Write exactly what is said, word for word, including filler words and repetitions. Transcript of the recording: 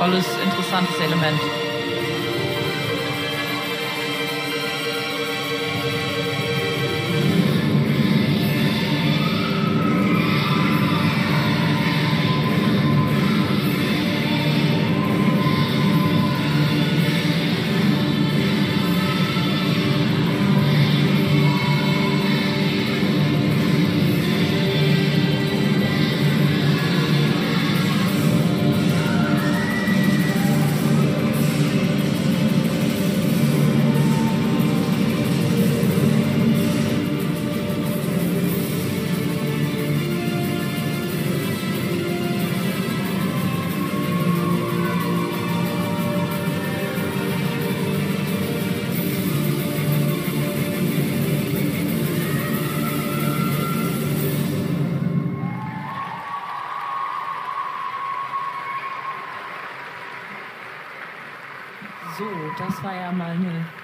tolles, interessantes Element. So, das war ja mal eine